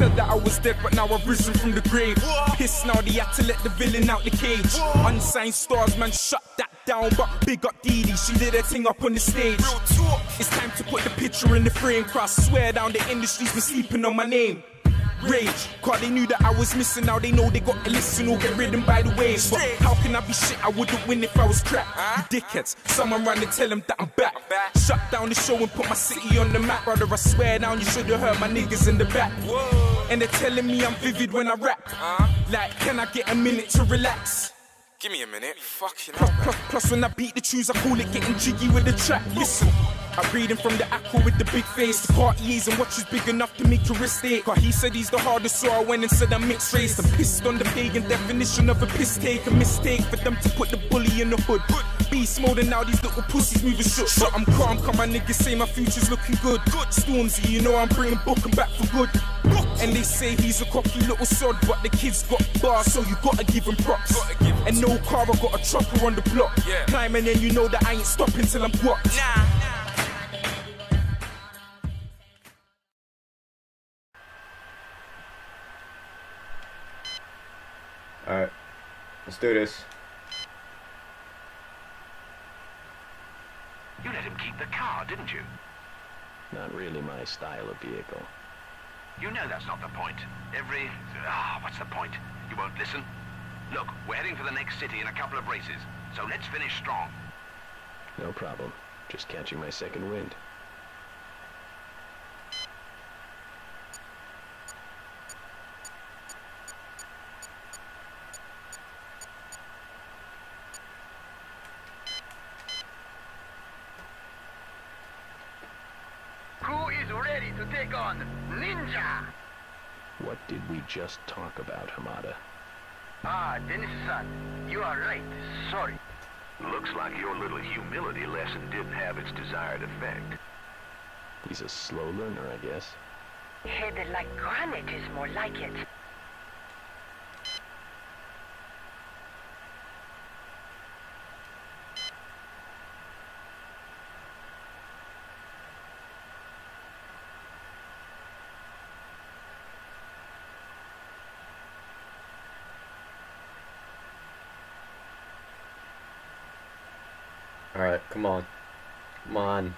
said that I was dead, but now I've risen from the grave. Pissed now they had to let the villain out the cage. Unsigned stars, man, shut that down. But big up Dee Dee, she did her thing up on the stage. It's time to put the picture in the frame. Cross, swear down, the industry's been sleeping on my name. Rage, cause they knew that I was missing. Now they know they got to listen or get ridden by the waves. But how can I be shit? I wouldn't win if I was crap. You dickheads, someone run and tell them that I'm back. Shut down the show and put my city on the map. Brother, I swear down, you should've heard my niggas in the back. And they're telling me I'm vivid when I rap. Like, can I get a minute to relax? Give me a minute, fucking plus when I beat the tunes, I call it getting jiggy with the track. Listen, I breathe him from the aqua with the big face. The parties and watches big enough to make your wrist ache. Cause he said he's the hardest, so I went and said I'm mixed race. I'm pissed on the pagan definition of a piss take. A mistake for them to put the bully in the hood. Beast mode and now these little pussies moving shook. But I'm calm, cause my niggas say my future's looking good. Stormzy, you know I'm bringing Brooklyn back for good. And they say he's a cocky little sod, but the kid's got bars, so you gotta give him props. And no car, I got a chopper on the block. Climbing and you know that I ain't stopping till I'm blocked. Alright, let's do this. You let him keep the car, didn't you? Not really my style of vehicle. You know that's not the point. What's the point? You won't listen. Look, we're heading for the next city in a couple of races, so let's finish strong. No problem. Just catching my second wind. What did we just talk about, Hamada? Dennis-san, you are right. Sorry. Looks like your little humility lesson didn't have its desired effect. He's a slow learner, I guess. Headed like granite is more like it. Alright, come on. Come on.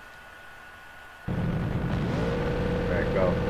Alright, go.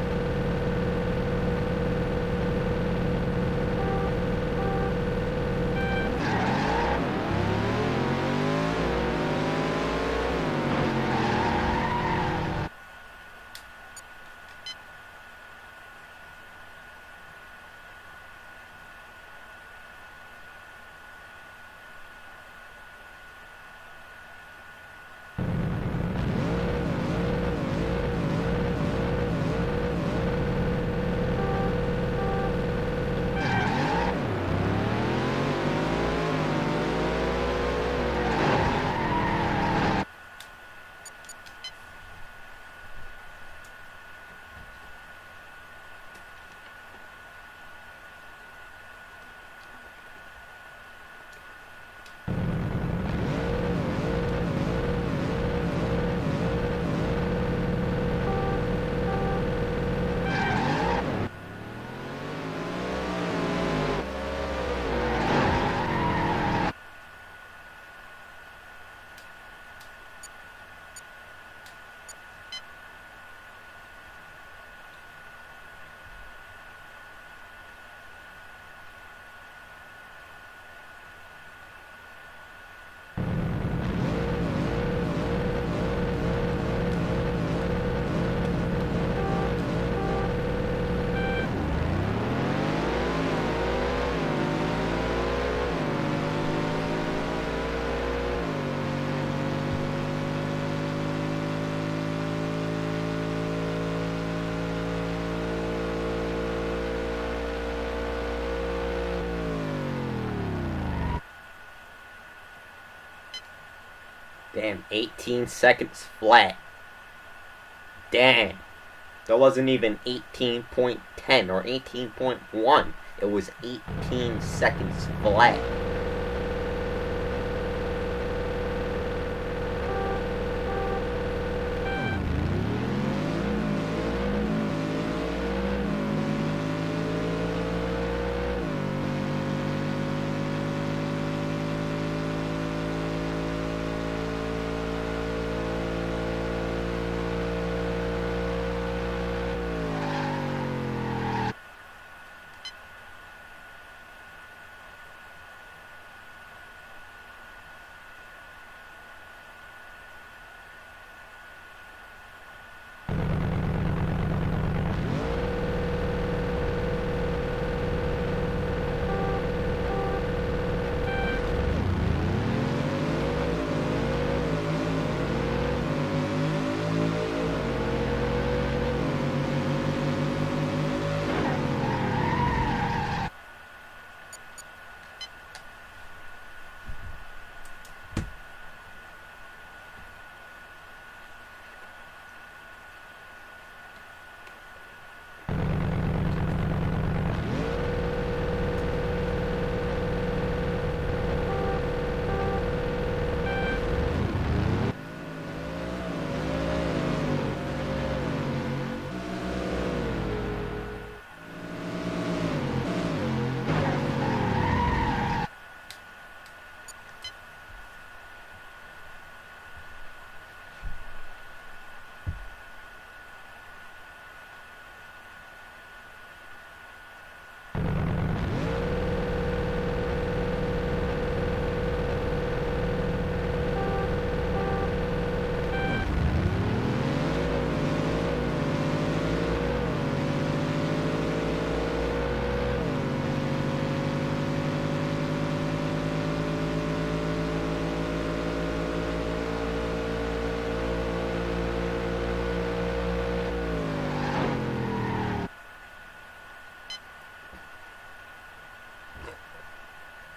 Damn, 18 seconds flat. Damn. That wasn't even 18.10 or 18.1. It was 18 seconds flat.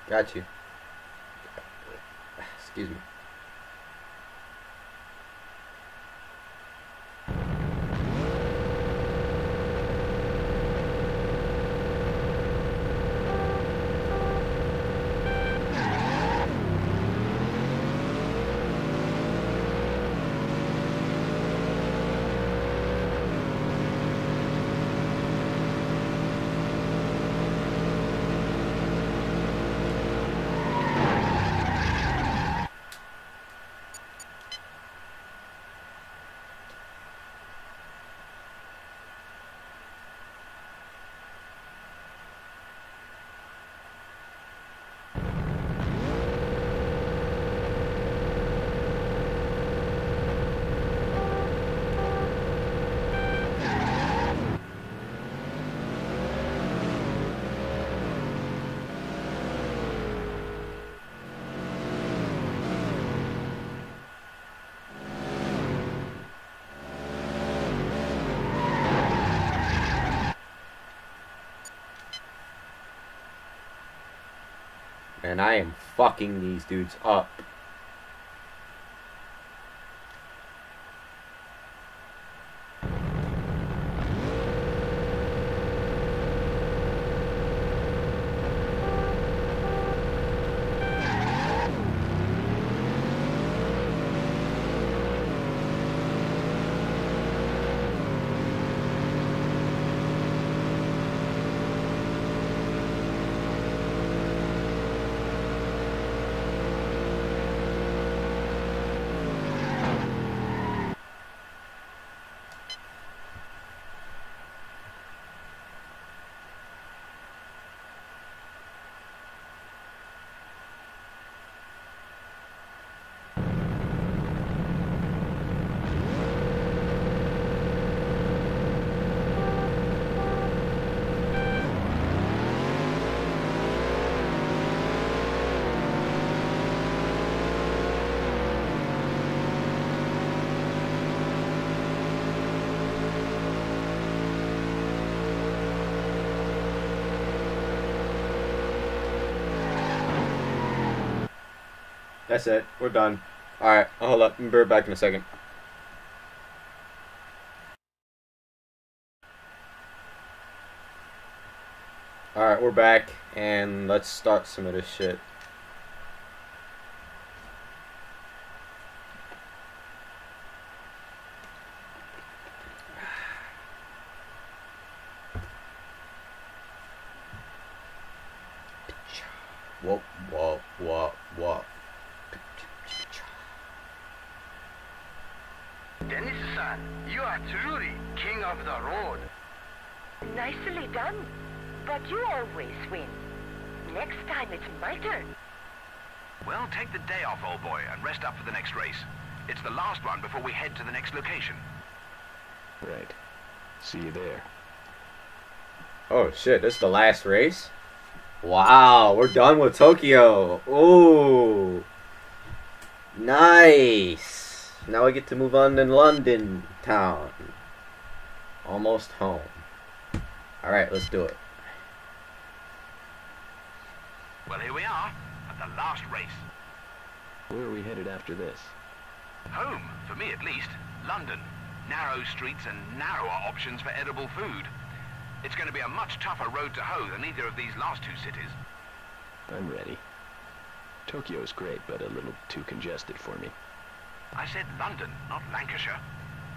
Got you. Excuse me. And I am fucking these dudes up. That's it. We're done. Alright, I'll hold up. I'll be right back in a second. Alright, we're back, and let's start some of this shit. Oh shit, this is the last race? Wow, we're done with Tokyo. Ooh. Nice. Now we get to move on to London town. Almost home. Alright, let's do it. Well, here we are at the last race. Where are we headed after this? Home, for me at least. London. Narrow streets and narrower options for edible food. It's going to be a much tougher road to hoe than either of these last two cities. I'm ready. Tokyo's great, but a little too congested for me. I said London, not Lancashire.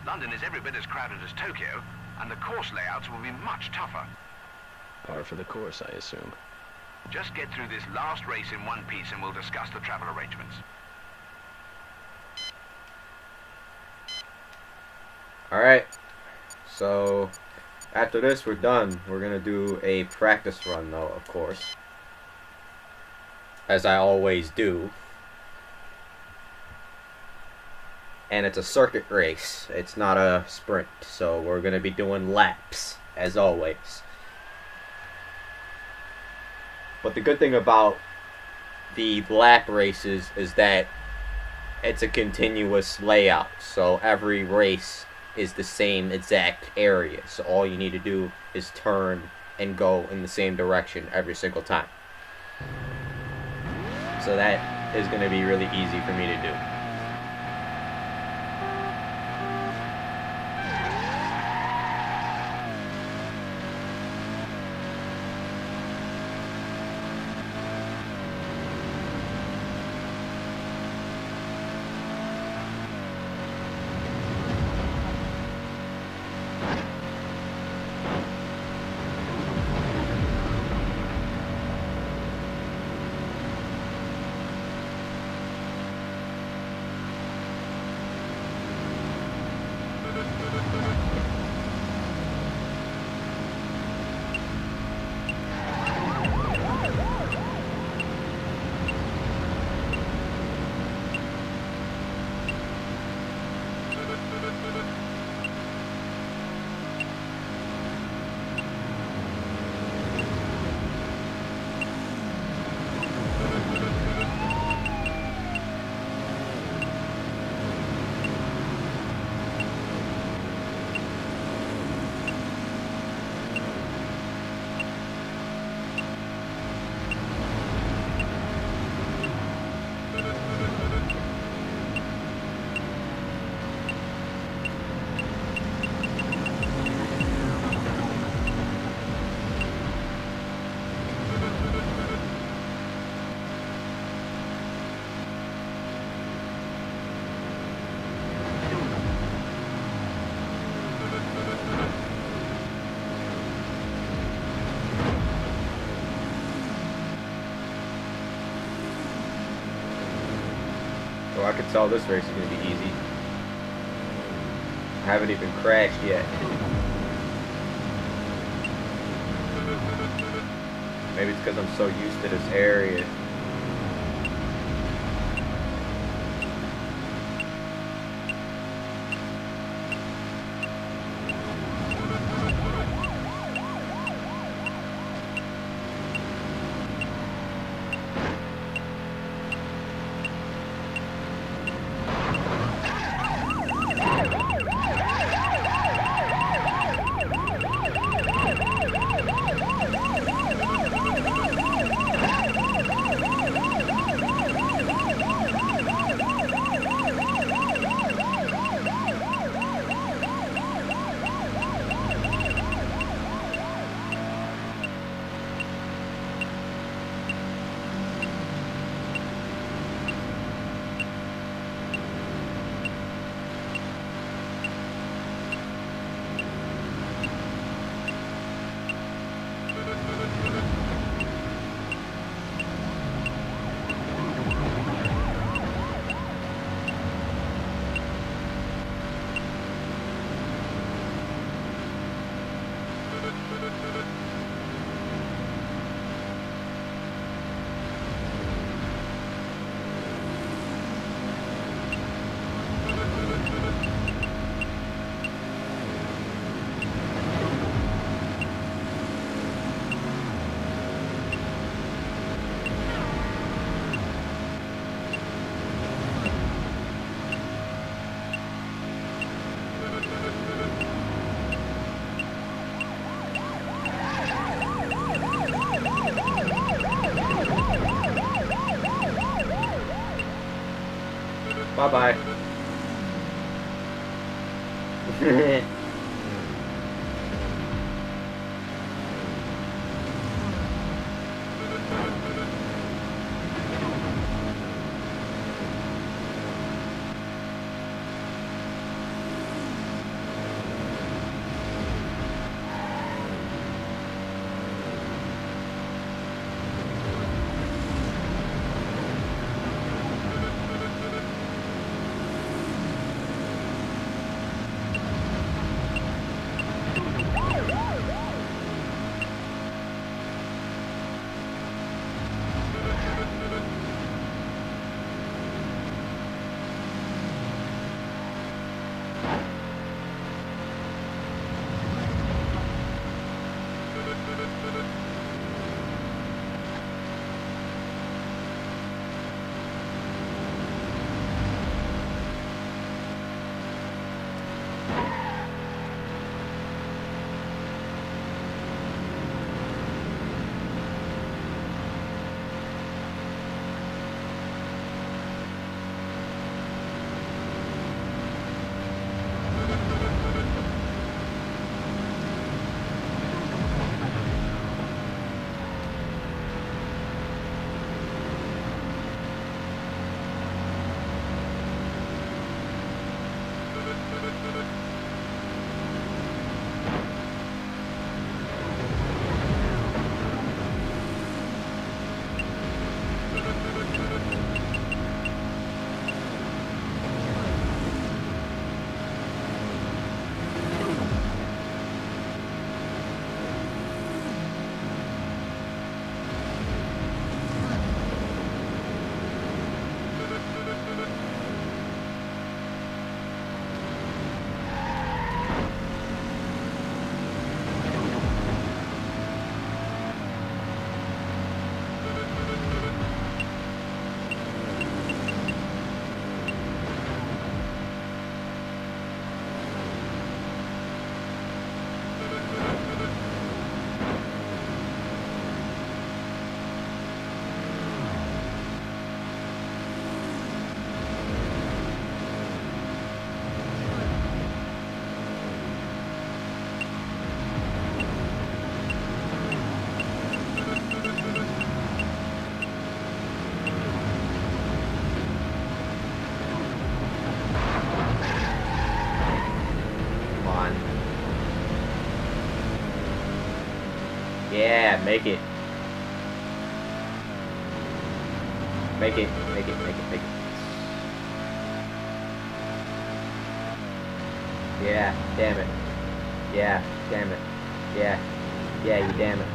London is every bit as crowded as Tokyo, and the course layouts will be much tougher. Par for the course, I assume. Just get through this last race in one piece and we'll discuss the travel arrangements. Alright, so after this we're done. We're gonna do a practice run though, of course. As I always do. And it's a circuit race. It's not a sprint, so we're gonna be doing laps, as always. But the good thing about the lap races is that it's a continuous layout, so every race is the same exact area, so all you need to do is turn and go in the same direction every single time. So that is going to be really easy for me to do. I could tell this race is going to be easy. I haven't even crashed yet. Maybe it's because I'm so used to this area. Bye-bye. Make it. Make it, make it, make it, make it. Yeah, damn it. Yeah, damn it. Yeah. Yeah, you damn it.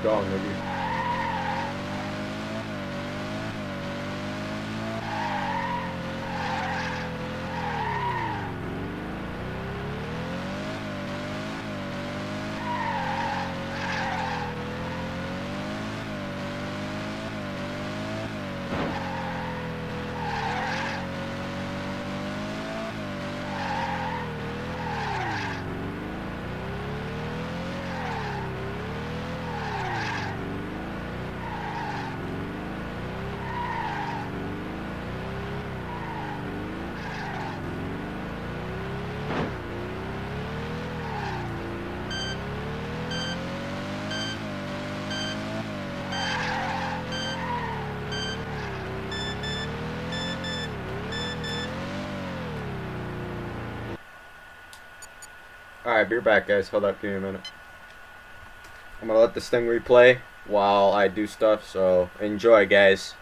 Strong, nigga. Alright, be back, guys. Hold up, give me a minute. I'm gonna let this thing replay while I do stuff, so enjoy, guys.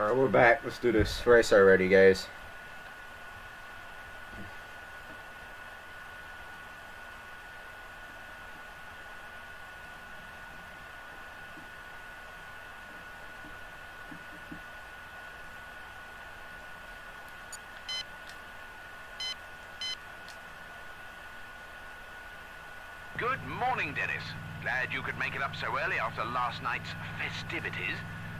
Alright, we're back. Let's do this race already, guys. Good morning, Dennis. Glad you could make it up so early after last night's festivities.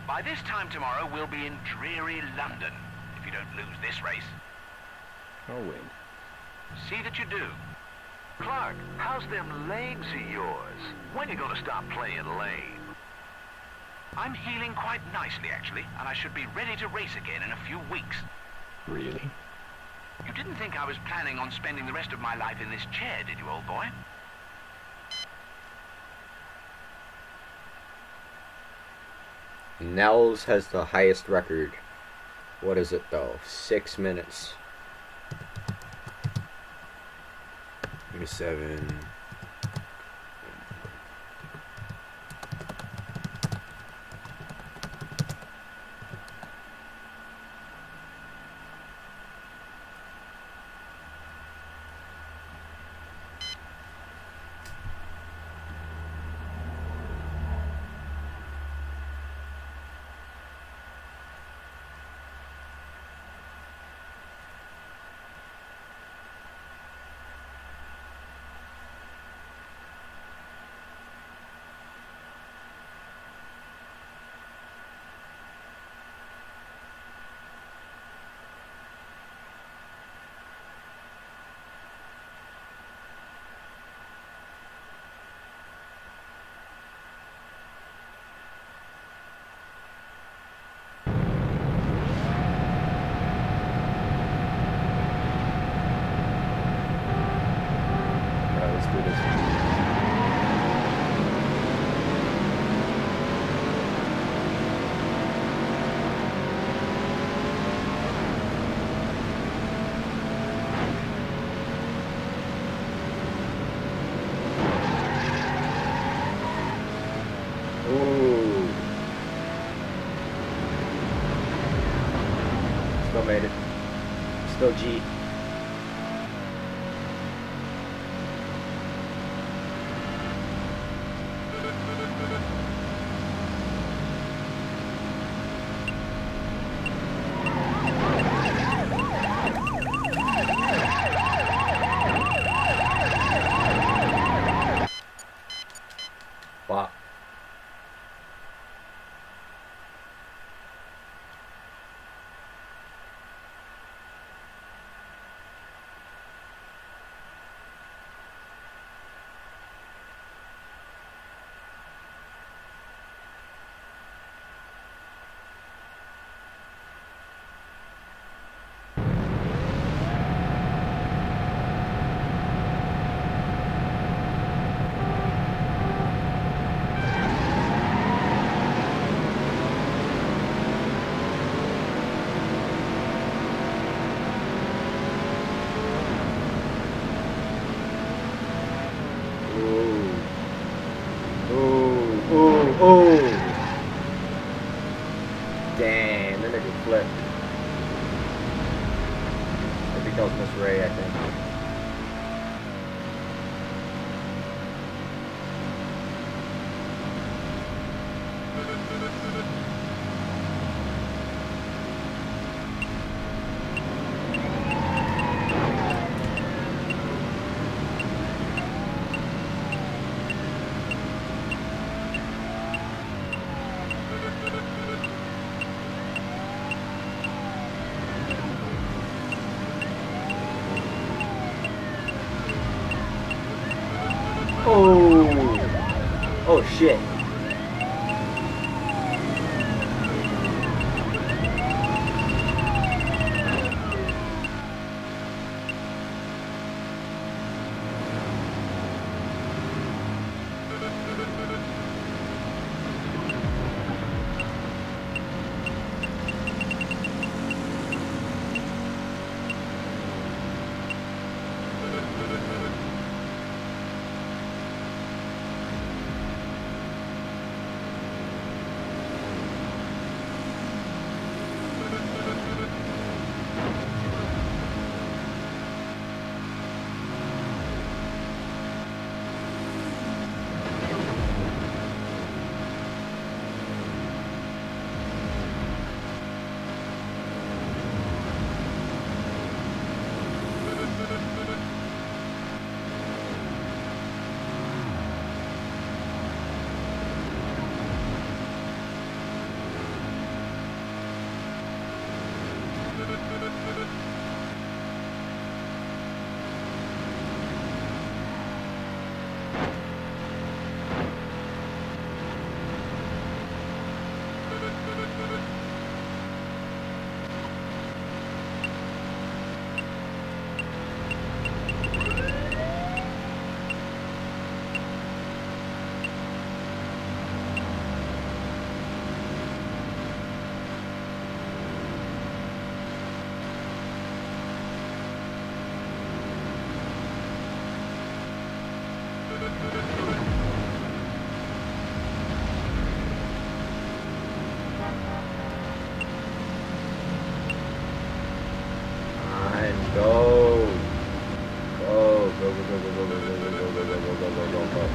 By this time tomorrow, we'll be in dreary London, if you don't lose this race. I'll win. See that you do. Clark, how's them legs of yours? When are you gonna stop playing lame? I'm healing quite nicely, actually, and I should be ready to race again in a few weeks. Really? You didn't think I was planning on spending the rest of my life in this chair, did you, old boy? Nels has the highest record. What is it though? 6 minutes. 37. Still G. Damn, that nigga flipped. I think that was Miss Ray, I think. Go. Go, go, go, go, go, go, go, go, go, go, go, go, go, go, go.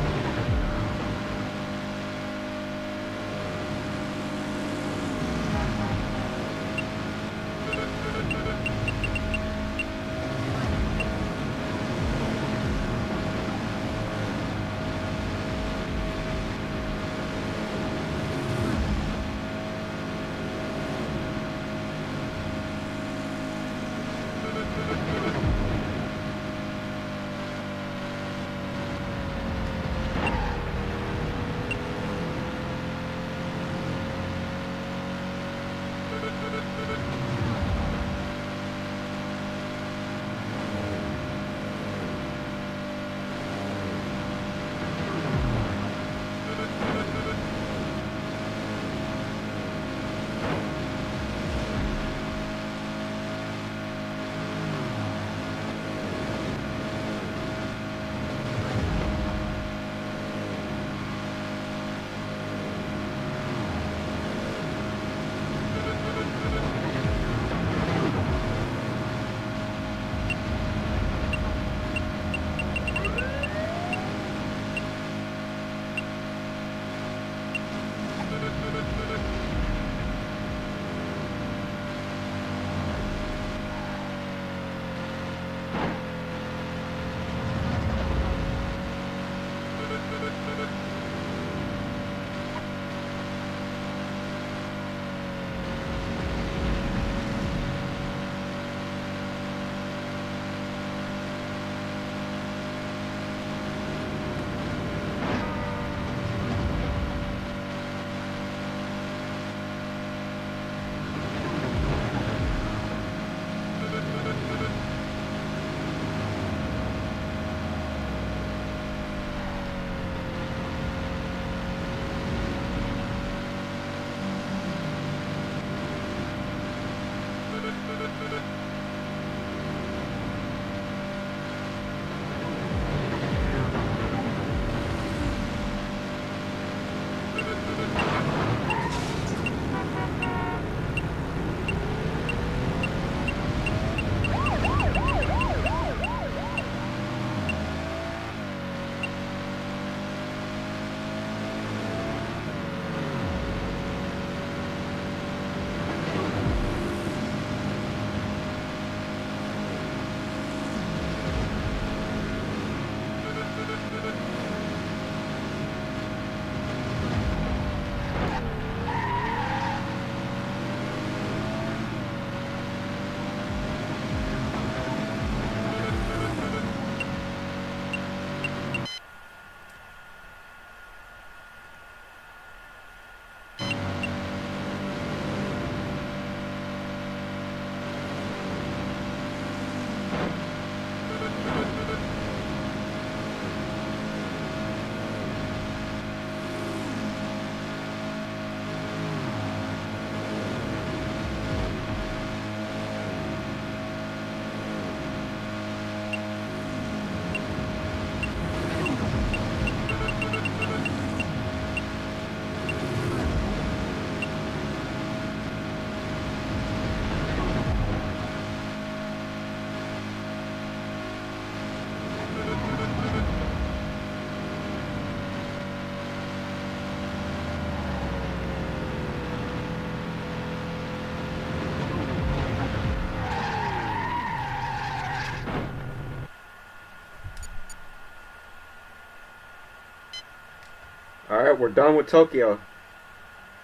Alright, we're done with Tokyo.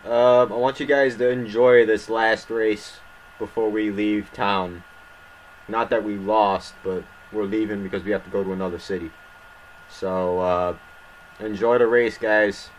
I want you guys to enjoy this last race before we leave town. Not that we lost, but we're leaving because we have to go to another city. So, enjoy the race, guys.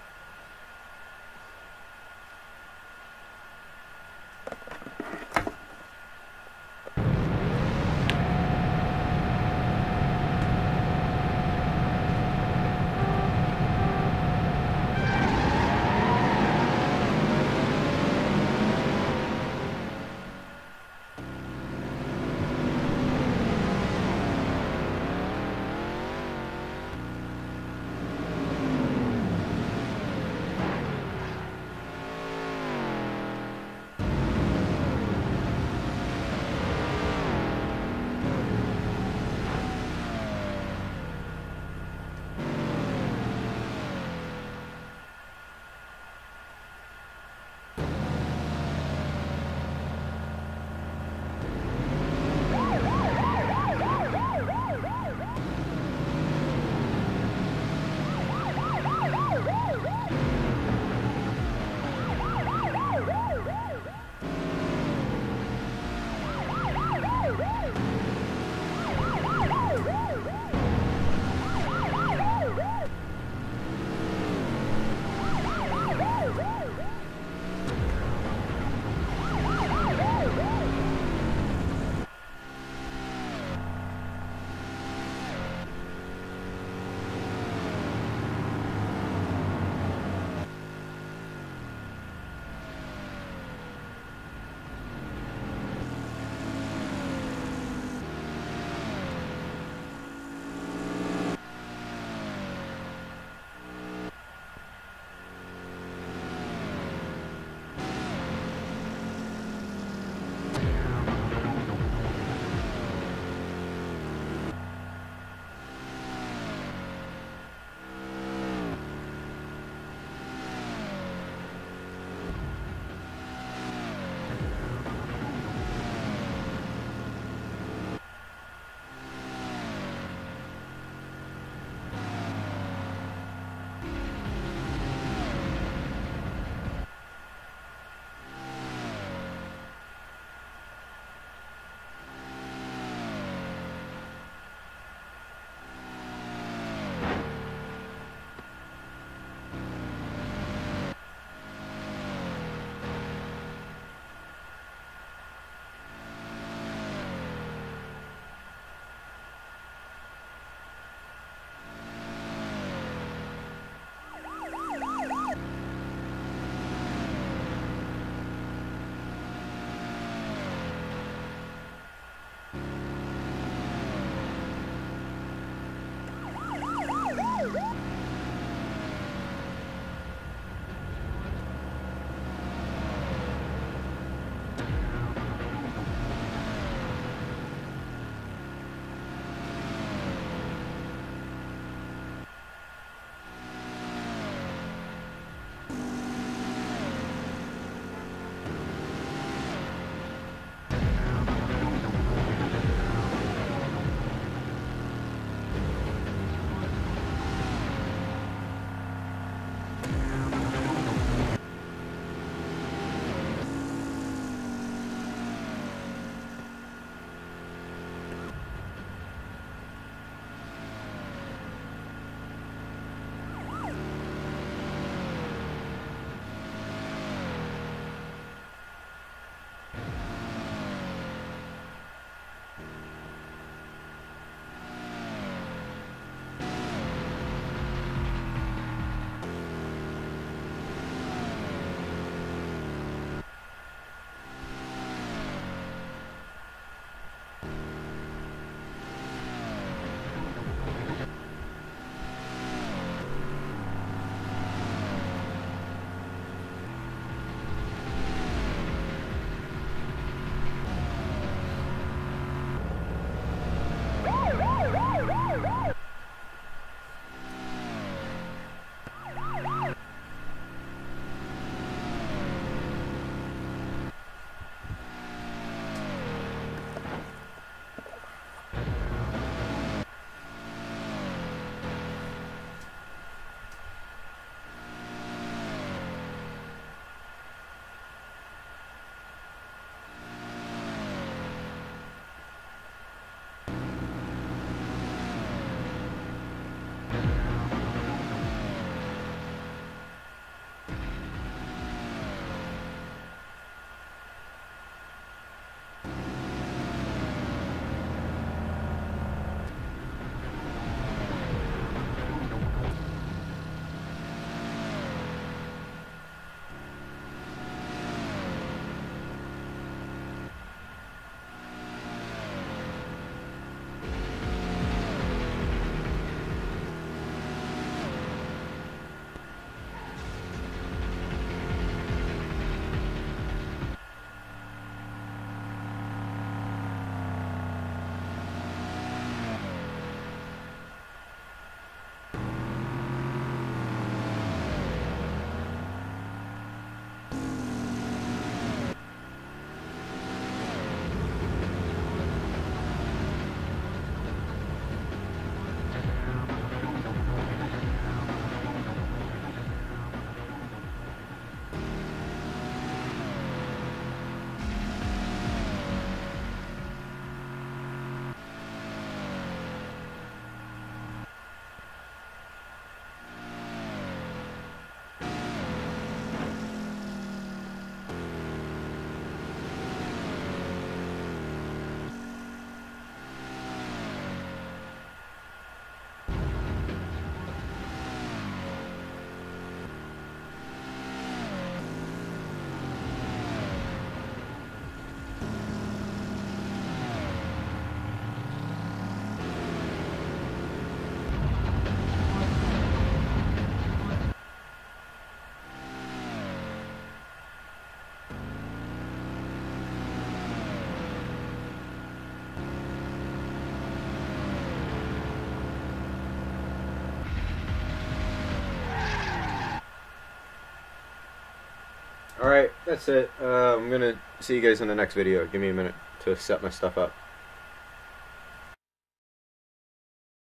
Alright, that's it. I'm gonna see you guys in the next video. Give me a minute to set my stuff up.